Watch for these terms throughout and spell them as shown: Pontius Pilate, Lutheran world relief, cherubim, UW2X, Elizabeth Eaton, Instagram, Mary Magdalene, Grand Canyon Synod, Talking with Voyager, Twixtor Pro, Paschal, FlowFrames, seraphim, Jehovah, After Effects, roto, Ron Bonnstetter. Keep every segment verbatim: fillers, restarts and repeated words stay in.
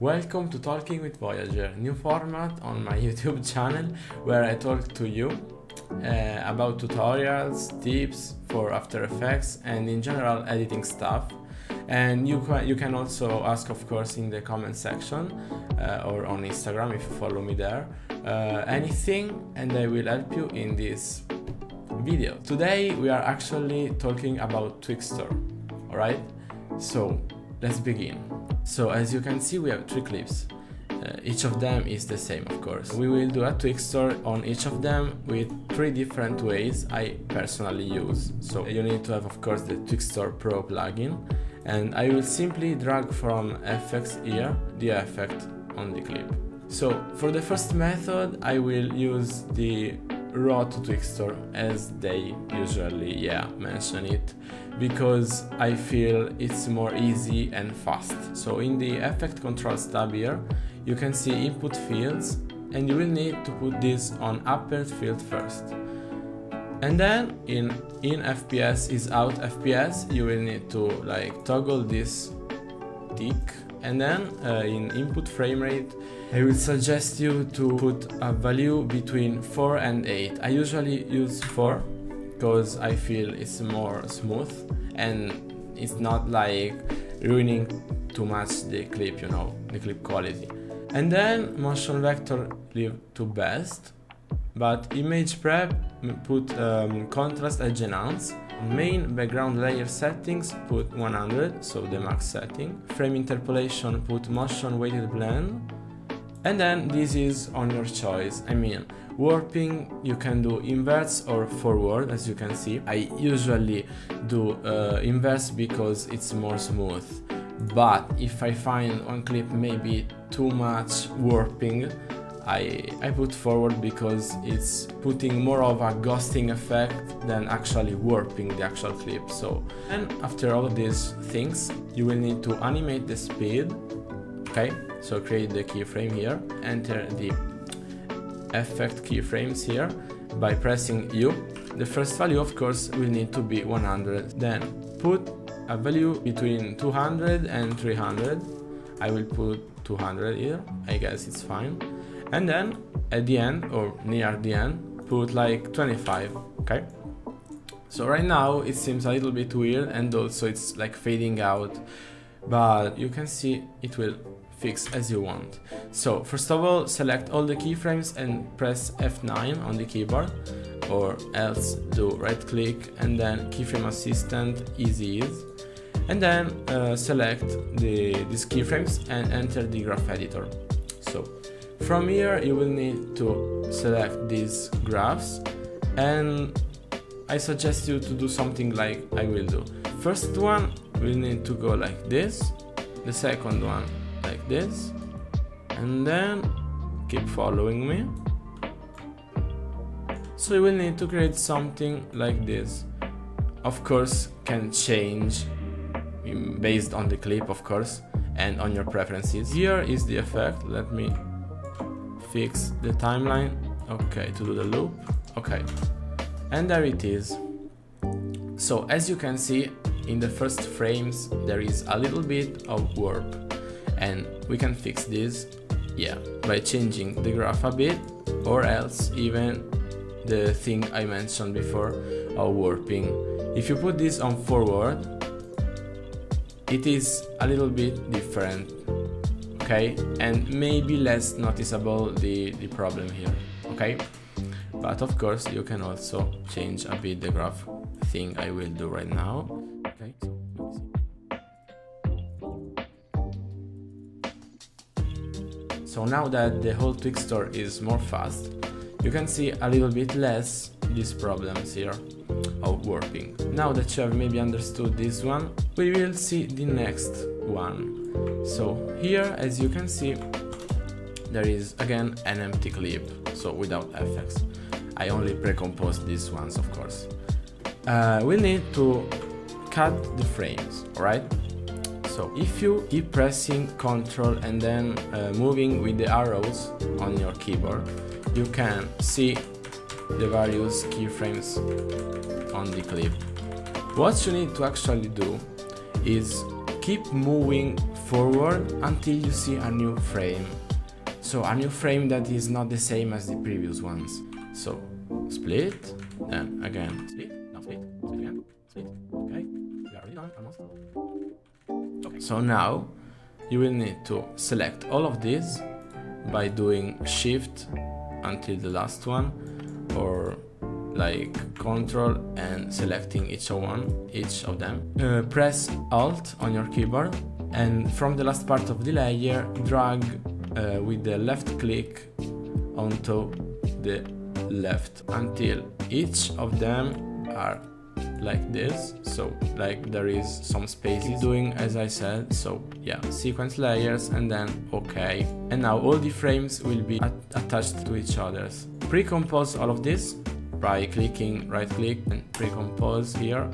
Welcome to Talking with Voyager, new format on my YouTube channel where I talk to you uh, about tutorials, tips for After Effects and in general editing stuff. And you, you can also ask, of course, in the comment section uh, or on Instagram if you follow me there, uh, anything, and I will help you in this video. Today we are actually talking about Twixtor, alright? So let's begin. So as you can see, we have three clips. Uh, each of them is the same, of course. We will do a Twixtor on each of them with three different ways I personally use. So you need to have, of course, the Twixtor Pro plugin, and I will simply drag from F X here the effect on the clip. So for the first method, I will use the raw to Twixtor, as they usually yeah mention it, because I feel it's more easy and fast. So in the effect controls tab here, you can see input fields, and you will need to put this on append field first, and then in in F P S is out F P S you will need to like toggle this tick, and then uh, in input frame rate I will suggest you to put a value between four and eight. I usually use four because I feel it's more smooth and it's not like ruining too much the clip, you know, the clip quality. And then motion vector leave to best, but image prep put um, contrast edge enhance. Main background layer settings put one hundred, so the max setting. Frame interpolation put motion weighted blend. And then this is on your choice. I mean, warping you can do inverse or forward, as you can see. I usually do uh, inverse because it's more smooth, but if I find on clip maybe too much warping, I, I put forward because it's putting more of a ghosting effect than actually warping the actual clip. So, and after all these things, you will need to animate the speed. Okay, so create the keyframe here, enter the effect keyframes here by pressing U. The first value, of course, will need to be one hundred. Then put a value between two hundred and three hundred. I will put two hundred here, I guess it's fine. And then at the end or near the end, put like twenty-five, okay? So right now it seems a little bit weird, and also it's like fading out, but you can see it will fix as you want. So first of all, select all the keyframes and press F nine on the keyboard, or else do right click and then keyframe assistant easy ease, and then uh, select the these keyframes and enter the graph editor. So from here you will need to select these graphs, and I suggest you to do something like I will do. First one will need to go like this, the second one like this, and then keep following me. So you will need to create something like this. Of course, can change based on the clip, of course, and on your preferences. Here is the effect. Let me fix the timeline, okay, to do the loop, okay, and there it is. So as you can see, in the first frames there is a little bit of warp, and we can fix this, yeah, by changing the graph a bit, or else even the thing I mentioned before of warping. If you put this on forward, it is a little bit different, okay, and maybe less noticeable the, the problem here, okay? But of course you can also change a bit the graph thing I will do right now, okay? So now that the whole Twixtor is more fast, you can see a little bit less these problems here of warping. Now that you have maybe understood this one, we will see the next one. So here, as you can see, there is again an empty clip, so without effects. I only pre-composed these ones, of course. Uh, we need to cut the frames, alright? So if you keep pressing Ctrl and then uh, moving with the arrows on your keyboard, you can see the various keyframes on the clip. What you need to actually do is keep moving forward until you see a new frame. So a new frame that is not the same as the previous ones. So split, then again split, now split, split again, split. Okay, we are already done almost. Okay. So now you will need to select all of these by doing shift until the last one, or like control and selecting each one, each of them. Uh, press Alt on your keyboard, and from the last part of the layer, drag uh, with the left click onto the left until each of them are like this, so like there is some space. Keep doing as I said. So yeah, sequence layers and then okay, and now all the frames will be at attached to each others. Pre-compose all of this by clicking right click and pre-compose here.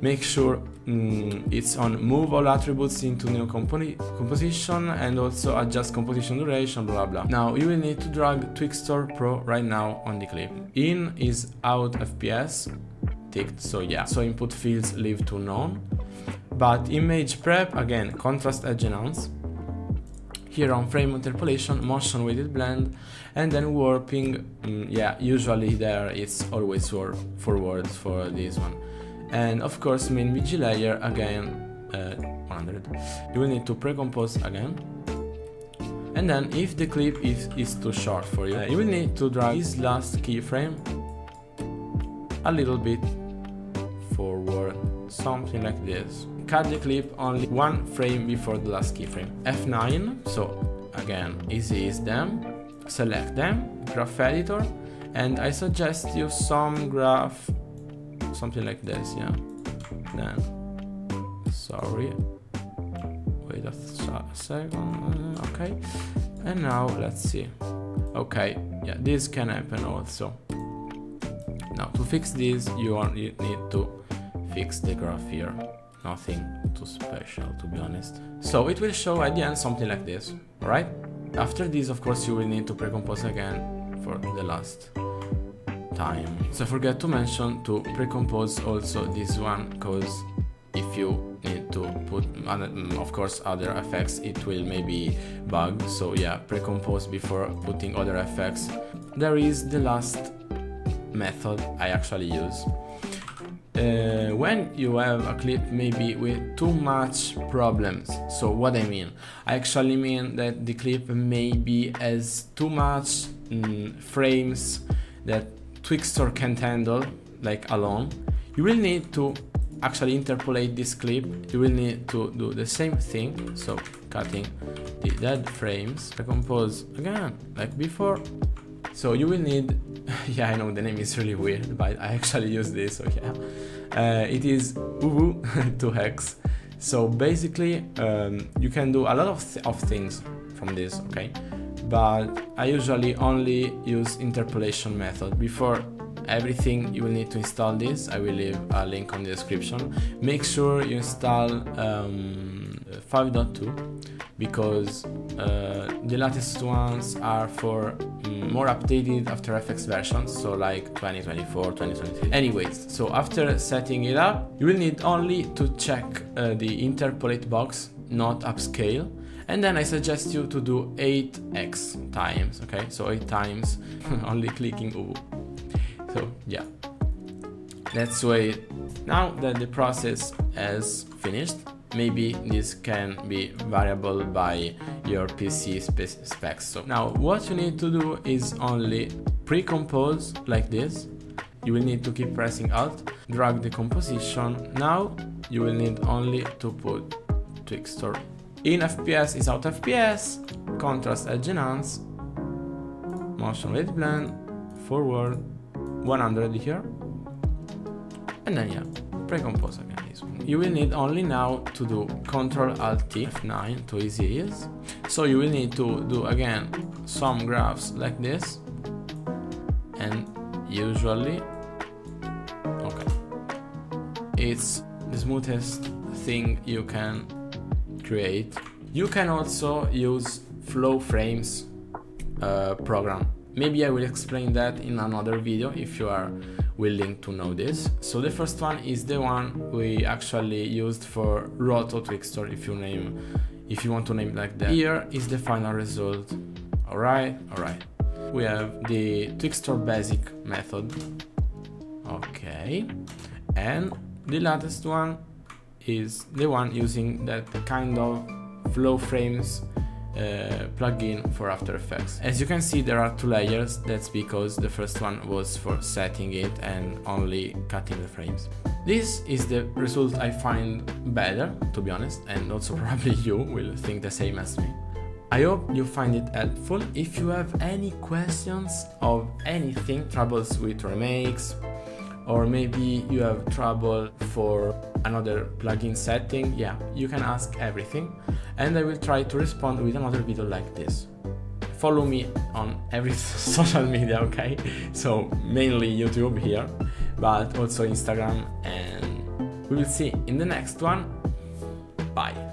Make sure mm, it's on move all attributes into new composition, and also adjust composition duration, blah blah. Now you will need to drag Twixtor Pro right now on the clip. In is out F P S ticked, so yeah, so input fields leave to none. But image prep, again contrast edge enhance, here on frame interpolation, motion weighted blend, and then warping. Mm, yeah, usually there it's always warp forwards for this one. And of course main B G layer again uh, one hundred. You will need to pre-compose again, and then if the clip is, is too short for you, uh, you will need to drag this last keyframe a little bit forward, something like this. Cut the clip only one frame before the last keyframe. F nine, so again easy is them, select them, graph editor, and I suggest you some graph something like this, yeah. Then, sorry, wait a second, okay. And now let's see. Okay, yeah, this can happen also. Now to fix this, you only need to fix the graph here. Nothing too special, to be honest. So it will show at the end something like this, right? After this, of course, you will need to pre-compose again for the last time. So forget to mention to pre-compose also this one, because if you need to put of course other effects, it will maybe bug. So yeah, pre-compose before putting other effects. There is the last method I actually use. Uh, when you have a clip maybe with too much problems, so what I mean? I actually mean that the clip maybe has too much mm, frames that Twixtor can handle like alone. You will need to actually interpolate this clip. You will need to do the same thing, so cutting the dead frames, recompose again like before. So you will need, yeah, I know the name is really weird, but I actually use this, so yeah. Uh, it is U W two X. So basically um, you can do a lot of, th of things from this, okay? But I usually only use interpolation method. Before everything you will need to install this. I will leave a link on the description. Make sure you install um, five point two, because uh, the latest ones are for um, more updated After Effects versions, so like twenty twenty-four, twenty twenty-three. Anyways, so after setting it up, you will need only to check uh, the interpolate box, not upscale. And then I suggest you to do eight x times, okay? So eight times, only clicking uwu. So yeah, let's wait. Now that the process has finished, maybe this can be variable by your P C specs. So now what you need to do is only pre-compose like this. You will need to keep pressing Alt, drag the composition. Now you will need only to put Twixtor. In F P S is out F P S, contrast edge enhance, motion weighted blend, forward, one hundred here, and then yeah, pre-compose again this one. You will need only now to do control alt T F nine to easy is. So you will need to do again some graphs like this, and usually, okay, it's the smoothest thing you can create. You can also use FlowFrames uh, program. Maybe I will explain that in another video if you are willing to know this. So the first one is the one we actually used for Roto Twixtor, if you name if you want to name it like that. Here is the final result. Alright, alright. We have the Twixtor basic method. Okay. And the latest one is the one using that kind of FlowFrames Uh, plugin for After Effects. As you can see, there are two layers. That's because the first one was for setting it and only cutting the frames. This is the result I find better, to be honest, and also probably you will think the same as me. I hope you find it helpful. If you have any questions of anything, troubles with remakes, or maybe you have trouble for another plugin setting, yeah, you can ask everything, and I will try to respond with another video like this. Follow me on every social media, okay? So mainly YouTube here, but also Instagram, and we will see in the next one. Bye.